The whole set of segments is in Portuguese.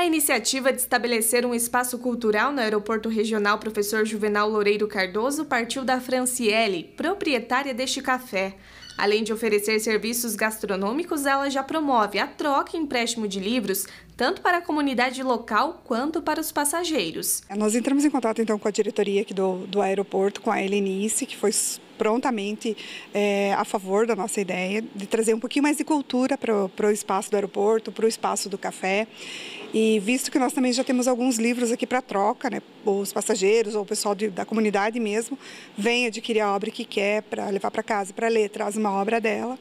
A iniciativa de estabelecer um espaço cultural no Aeroporto Regional Professor Juvenal Loureiro Cardoso partiu da Franciele, proprietária deste café. Além de oferecer serviços gastronômicos, ela já promove a troca e empréstimo de livros, tanto para a comunidade local quanto para os passageiros. Nós entramos em contato então com a diretoria aqui do aeroporto, com a Helinice, que foi prontamente a favor da nossa ideia de trazer um pouquinho mais de cultura para o espaço do aeroporto, para o espaço do café. E visto que nós também já temos alguns livros aqui para troca, né, os passageiros ou o pessoal da comunidade mesmo vem adquirir a obra que quer para levar para casa, para ler, traz uma obra dela.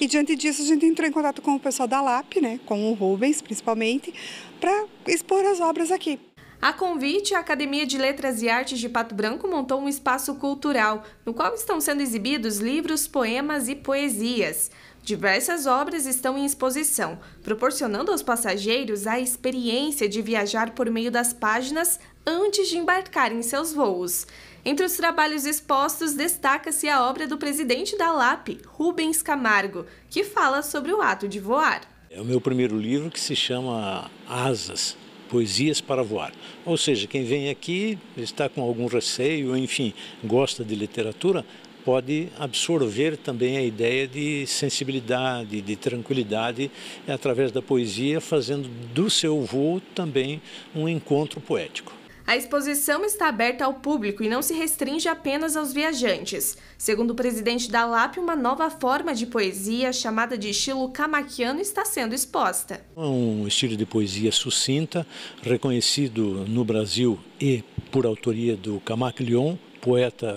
E diante disso a gente entrou em contato com o pessoal da LAP, né, com o Rubens principalmente, para expor as obras aqui. A convite, a Academia de Letras e Artes de Pato Branco montou um espaço cultural, no qual estão sendo exibidos livros, poemas e poesias. Diversas obras estão em exposição, proporcionando aos passageiros a experiência de viajar por meio das páginas antes de embarcar em seus voos. Entre os trabalhos expostos, destaca-se a obra do presidente da LAP, Rubens Camargo, que fala sobre o ato de voar. É o meu primeiro livro, que se chama Asas, Poesias para Voar. Ou seja, quem vem aqui, está com algum receio, enfim, gosta de literatura, pode absorver também a ideia de sensibilidade, de tranquilidade, através da poesia, fazendo do seu voo também um encontro poético. A exposição está aberta ao público e não se restringe apenas aos viajantes. Segundo o presidente da LAP, uma nova forma de poesia, chamada de estilo camaquiano, está sendo exposta. É um estilo de poesia sucinta, reconhecido no Brasil e por autoria do Camaleão, poeta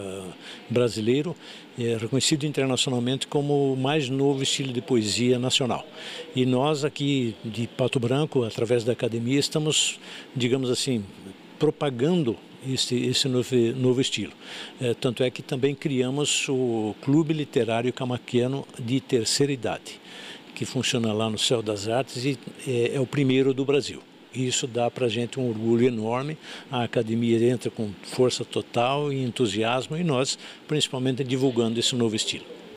brasileiro, reconhecido internacionalmente como o mais novo estilo de poesia nacional. E nós aqui de Pato Branco, através da academia, estamos, digamos assim, propagando esse novo estilo. Tanto é que também criamos o Clube Literário Camaquiano de Terceira Idade, que funciona lá no Céu das Artes e é o primeiro do Brasil. Isso dá para a gente um orgulho enorme, a academia entra com força total e entusiasmo e nós, principalmente, divulgando esse novo estilo.